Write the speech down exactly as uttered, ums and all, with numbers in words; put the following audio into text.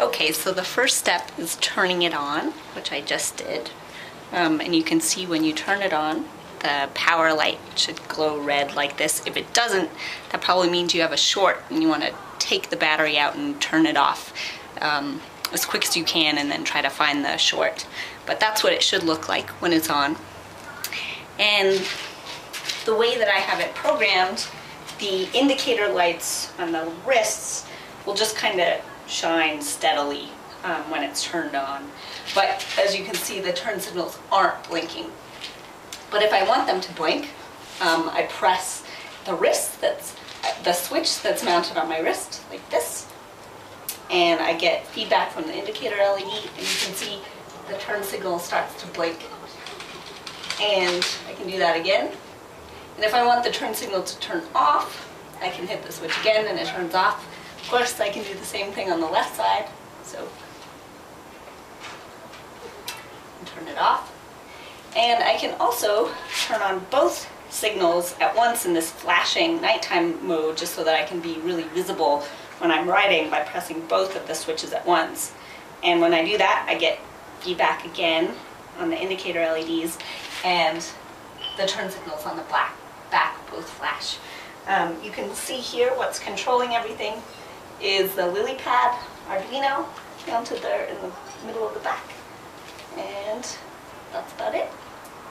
Okay, so the first step is turning it on, which I just did. Um, and you can see when you turn it on, the power light should glow red like this. If it doesn't, that probably means you have a short and you want to take the battery out and turn it off um, as quick as you can and then try to find the short. But that's what it should look like when it's on. And the way that I have it programmed, the indicator lights on the wrists will just kind of shine steadily um, when it's turned on. But as you can see, the turn signals aren't blinking. But if I want them to blink, um, I press the wrist that's the switch that's mounted on my wrist like this, and I get feedback from the indicator L E D, and you can see the turn signal starts to blink. And I can do that again. And if I want the turn signal to turn off, I can hit the switch again and it turns off. Of course, I can do the same thing on the left side. So, turn it off. And I can also turn on both signals at once in this flashing nighttime mode, just so that I can be really visible when I'm riding by pressing both of the switches at once. And when I do that, I get feedback again on the indicator L E Ds, and the turn signals on the black back both flash. Um, you can see here what's controlling everything is the Lilypad Arduino mounted there in the middle of the back. And that's about it.